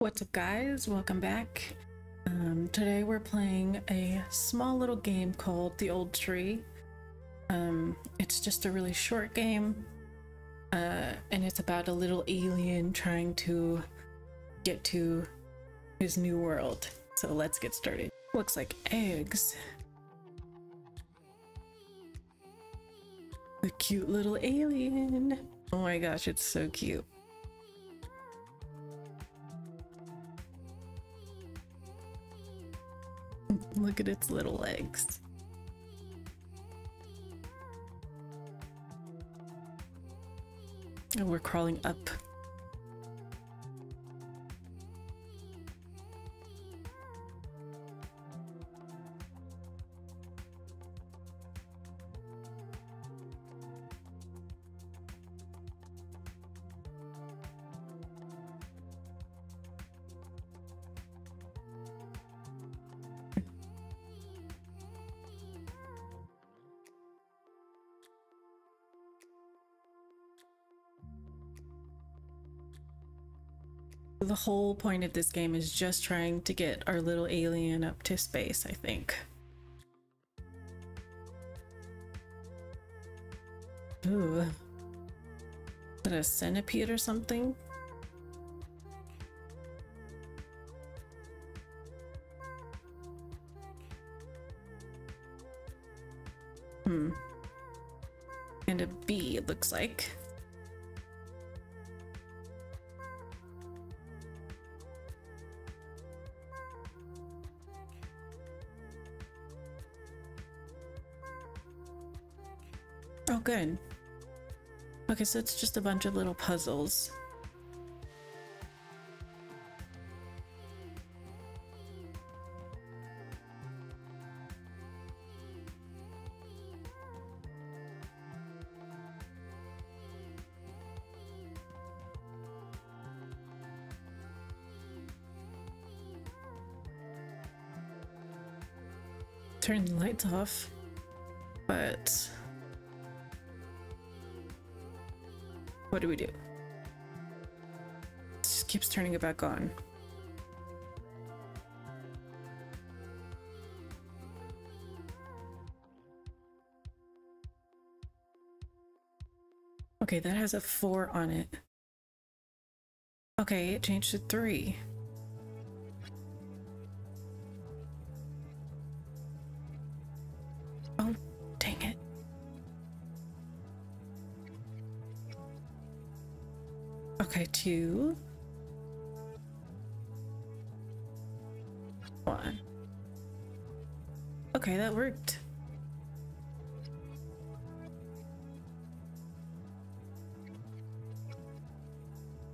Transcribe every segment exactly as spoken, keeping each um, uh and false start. What's up guys, welcome back. Um, today we're playing a small little game called The Old Tree. Um, it's just a really short game, uh, and it's about a little alien trying to get to his new world. So let's get started. Looks like eggs. The cute little alien. Oh my gosh, it's so cute. Look at its little legs. And we're crawling up. The whole point of this game is just trying to get our little alien up to space, I think. Ooh. Is that a centipede or something? Hmm. And a bee, it looks like. Oh, good. Okay, so it's just a bunch of little puzzles. Turn the lights off, but what do we do? It just keeps turning it back on. Okay, that has a four on it. Okay, it changed to three. Oh, dang it. Okay, two. One. Okay, that worked.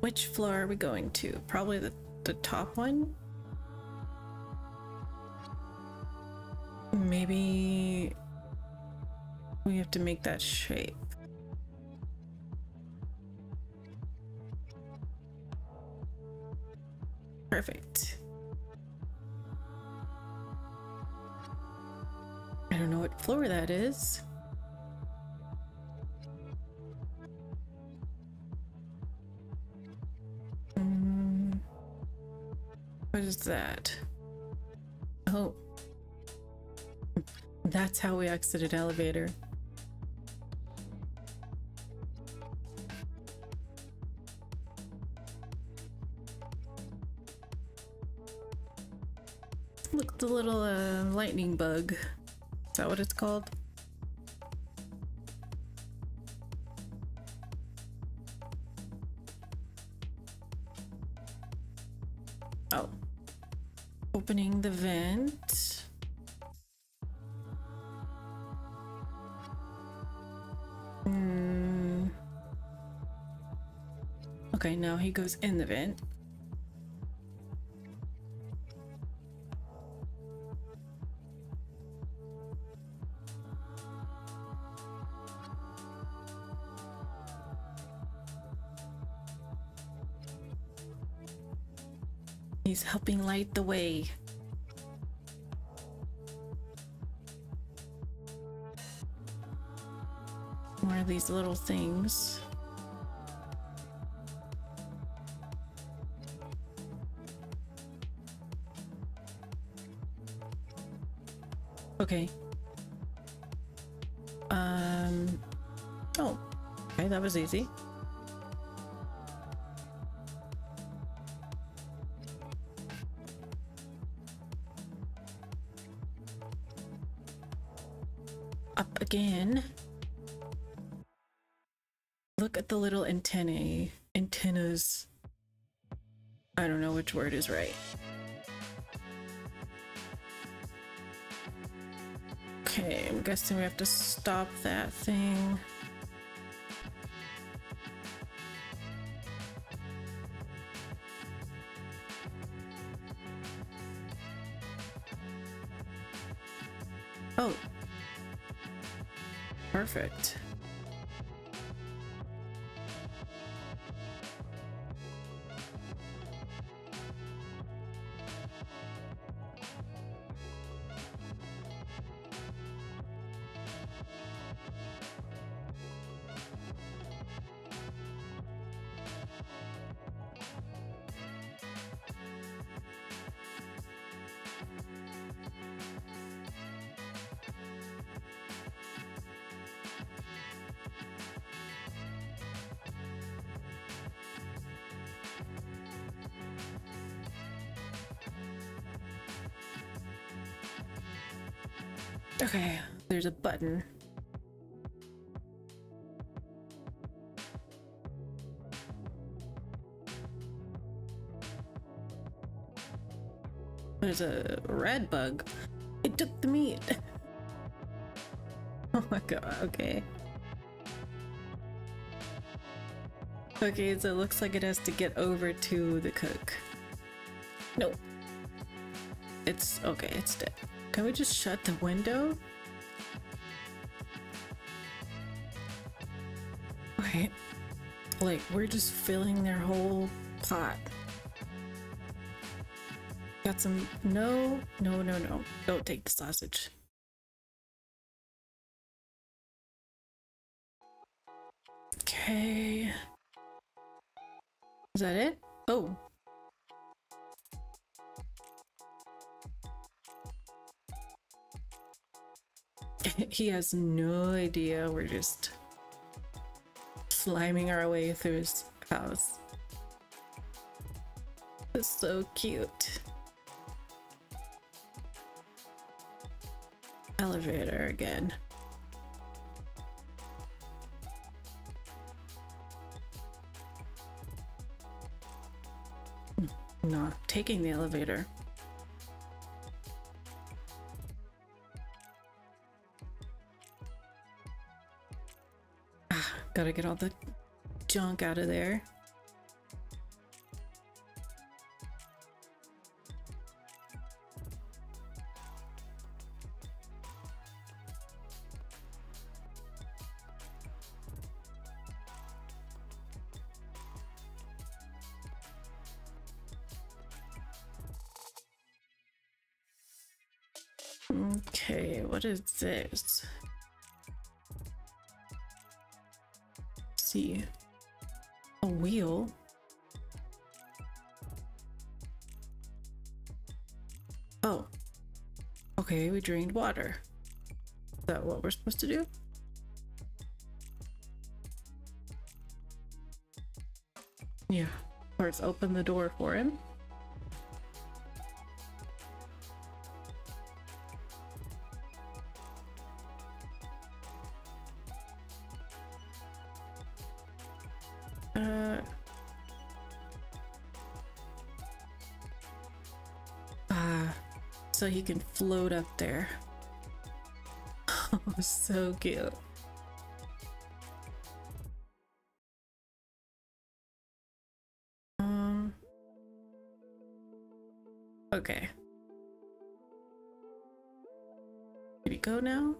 Which floor are we going to? Probably the, the top one? Maybe we have to make that shape. Perfect. I don't know what floor that is. Mm, what is that? Oh, that's how we exited elevator. Look, the little uh, lightning bug. Is that what it's called? Oh. Opening the vent. Mm. Okay, now he goes in the vent. He's helping light the way. More of these little things. Okay. Um. Oh. Okay, that was easy. Up again. Look at the little antennae. Antennas. I don't know which word is right. Okay, I'm guessing we have to stop that thing. Oh. Perfect. Okay, there's a button. There's a red bug. It took the meat. Oh my god, okay. Okay, so it looks like it has to get over to the cook. Nope. It's okay, it's dead. Can we just shut the window? Right. Like, we're just filling their whole pot. Got some... No, no, no, no. Don't take the sausage. Okay. Is that it? Oh. He has no idea. We're just sliming our way through his house. It's so cute. Elevator again. Not taking the elevator. Gotta get all the junk out of there. Okay, what is this? A wheel. Oh. Okay, we drained water. Is that what we're supposed to do? Yeah. Let's open the door for him. So he can float up there. Oh, so cute. Um. Okay. Did he go now?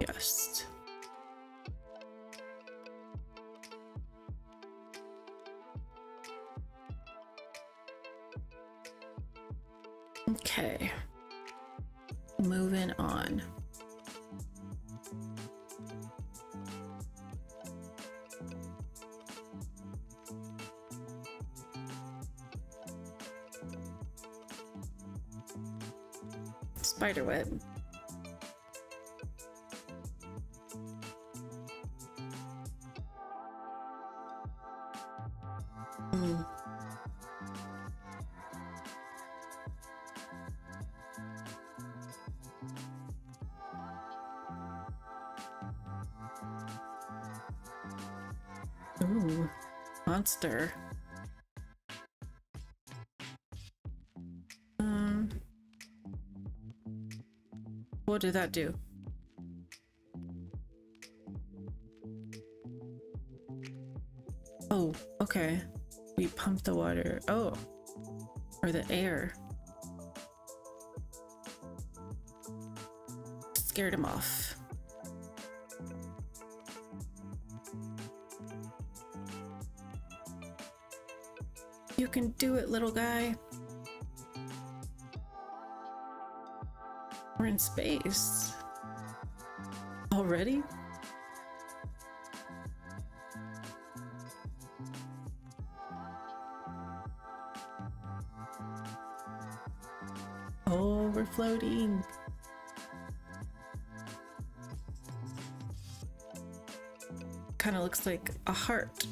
Yes. Okay, moving on. Let's spiderweb. Mm. Ooh, monster. Um, what did that do? Oh, okay. We pump the water. Oh, or the air. Scared him off. You can do it, little guy. We're in space. Already? Oh, we're floating. Kind of looks like a heart.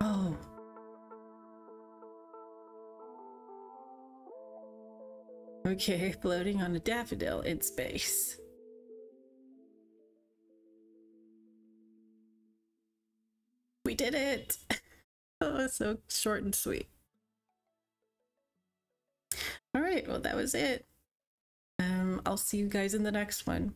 Oh. Okay, floating on a daffodil in space. We did it! Oh, so short and sweet. Alright, well that was it. Um, I'll see you guys in the next one.